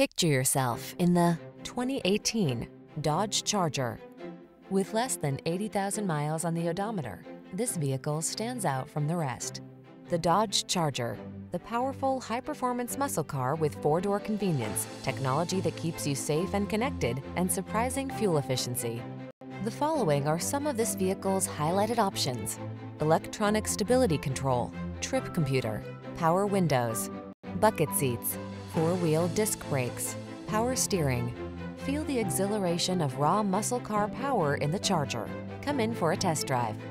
Picture yourself in the 2018 Dodge Charger. With less than 80,000 miles on the odometer, this vehicle stands out from the rest. The Dodge Charger, the powerful, high-performance muscle car with four-door convenience, technology that keeps you safe and connected, and surprising fuel efficiency. The following are some of this vehicle's highlighted options: electronic stability control, trip computer, power windows, bucket seats, four-wheel disc brakes, power steering. Feel the exhilaration of raw muscle car power in the Charger. Come in for a test drive.